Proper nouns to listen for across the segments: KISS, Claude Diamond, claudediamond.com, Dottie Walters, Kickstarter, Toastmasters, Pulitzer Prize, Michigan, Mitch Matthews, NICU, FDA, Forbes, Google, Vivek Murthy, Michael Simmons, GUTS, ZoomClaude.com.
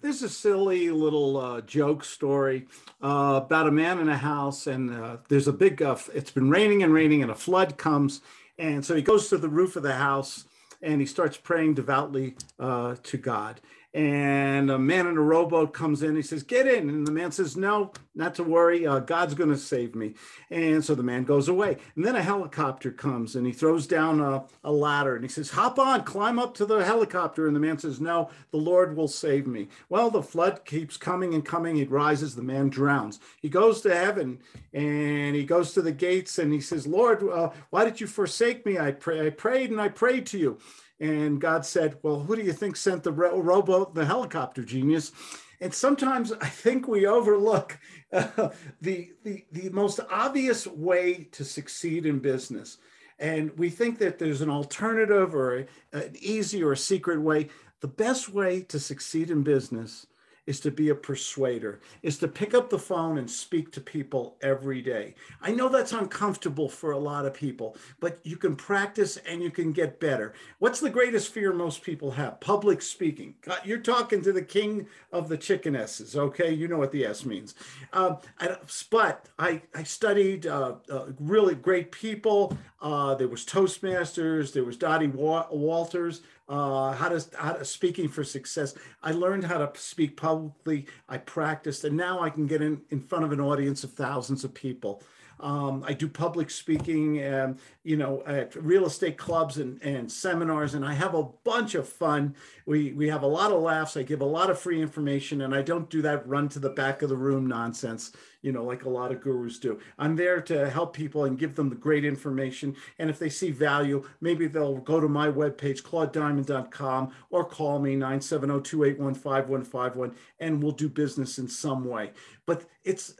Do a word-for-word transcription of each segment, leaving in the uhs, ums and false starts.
There's a silly little uh, joke story uh, about a man in a house, and uh, there's a big, uh, it's been raining and raining, and a flood comes. And so he goes to the roof of the house and he starts praying devoutly uh, to God. And a man in a rowboat comes in. He says, "Get in." And the man says, "No, not to worry. Uh, God's going to save me." And so the man goes away. And then a helicopter comes and he throws down a, a ladder and he says, "Hop on, climb up to the helicopter." And the man says, "No, the Lord will save me." Well, the flood keeps coming and coming. It rises. The man drowns. He goes to heaven and he goes to the gates and he says, "Lord, uh, why did you forsake me? I pray, I prayed and I prayed to you." And God said, "Well, who do you think sent the rowboat, the helicopter, genius?" And sometimes I think we overlook uh, the, the, the most obvious way to succeed in business. And we think that there's an alternative or a, an easy or a secret way. The best way to succeed in business is to be a persuader, is to pick up the phone and speak to people every day. I know that's uncomfortable for a lot of people, but you can practice and you can get better. What's the greatest fear most people have? Public speaking. God, you're talking to the king of the chicken S's, okay? You know what the S means. Um, I, but I, I studied uh, uh, really great people. Uh, there was Toastmasters, there was Dottie Walters, Uh, how to, how to speaking for success. I learned how to speak publicly. I practiced, and now I can get in, in front of an audience of thousands of people. Um, I do public speaking, and, you know, at real estate clubs and, and seminars, and I have a bunch of fun. We, we have a lot of laughs. I give a lot of free information, and I don't do that run to the back of the room nonsense, you know, like a lot of gurus do. I'm there to help people and give them the great information. And if they see value, maybe they'll go to my webpage, claude diamond dot com, or call me nine seven zero, two eight one, five one five one, and we'll do business in some way. But it's,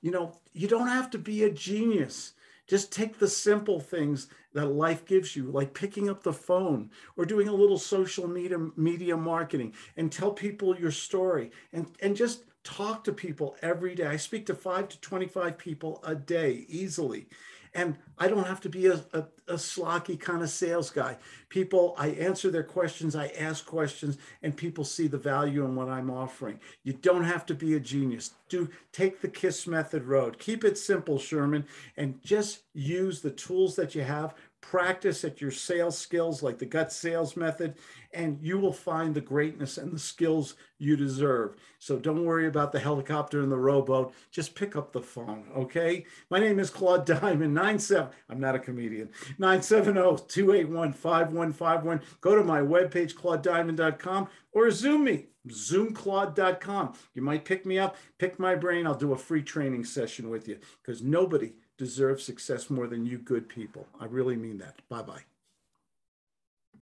you know, you don't have to be a genius. Just take the simple things that life gives you, like picking up the phone or doing a little social media, media marketing, and tell people your story, and, and just talk to people every day. I speak to five to twenty-five people a day easily. And I don't have to be a, a, a slocky kind of sales guy. People, I answer their questions, I ask questions, and people see the value in what I'm offering. You don't have to be a genius. Do take the KISS method road. Keep it simple, Sherman, and just use the tools that you have. Practice at your sales skills, like the GUTS sales method, and you will find the greatness and the skills you deserve. So don't worry about the helicopter and the rowboat. Just pick up the phone, okay? My name is Claude Diamond, nine seven, I'm not a comedian, nine seven zero, two eight one, five one five one. Go to my webpage, claude diamond dot com, or Zoom me, zoom claude dot com. You might pick me up, pick my brain. I'll do a free training session with you, because nobody deserve success more than you good people. I really mean that. Bye-bye.